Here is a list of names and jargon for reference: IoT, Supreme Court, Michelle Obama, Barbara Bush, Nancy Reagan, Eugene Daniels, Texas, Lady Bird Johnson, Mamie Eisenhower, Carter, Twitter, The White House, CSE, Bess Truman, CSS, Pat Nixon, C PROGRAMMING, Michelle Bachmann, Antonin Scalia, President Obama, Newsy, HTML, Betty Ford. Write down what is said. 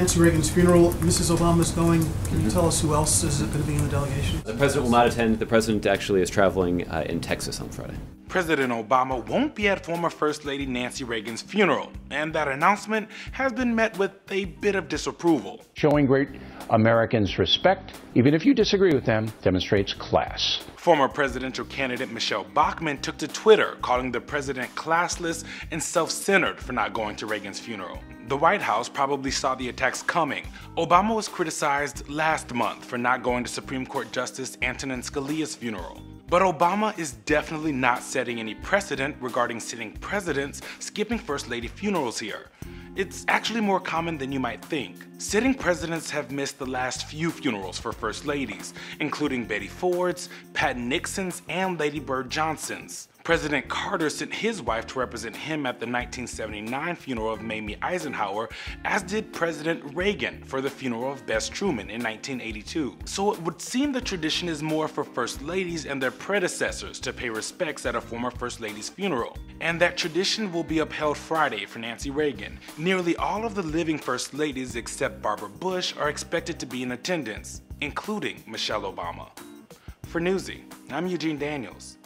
Nancy Reagan's funeral. Mrs. Obama's going. Can you tell us who else is going to be in the delegation? The president will not attend. The president actually is traveling in Texas on Friday. President Obama won't be at former First Lady Nancy Reagan's funeral, and that announcement has been met with a bit of disapproval. Showing great Americans respect, even if you disagree with them, demonstrates class. Former presidential candidate Michelle Bachmann took to Twitter, calling the president classless and self-centered for not going to Reagan's funeral. The White House probably saw the attacks coming. Obama was criticized last month for not going to Supreme Court Justice Antonin Scalia's funeral. But Obama is definitely not setting any precedent regarding sitting presidents skipping First Lady funerals here. It's actually more common than you might think. Sitting presidents have missed the last few funerals for First Ladies, including Betty Ford's, Pat Nixon's, and Lady Bird Johnson's. President Carter sent his wife to represent him at the 1979 funeral of Mamie Eisenhower, as did President Reagan for the funeral of Bess Truman in 1982. So it would seem the tradition is more for First Ladies and their predecessors to pay respects at a former First Lady's funeral. And that tradition will be upheld Friday for Nancy Reagan. Nearly all of the living First Ladies except Barbara Bush are expected to be in attendance, including Michelle Obama. For Newsy, I'm Eugene Daniels.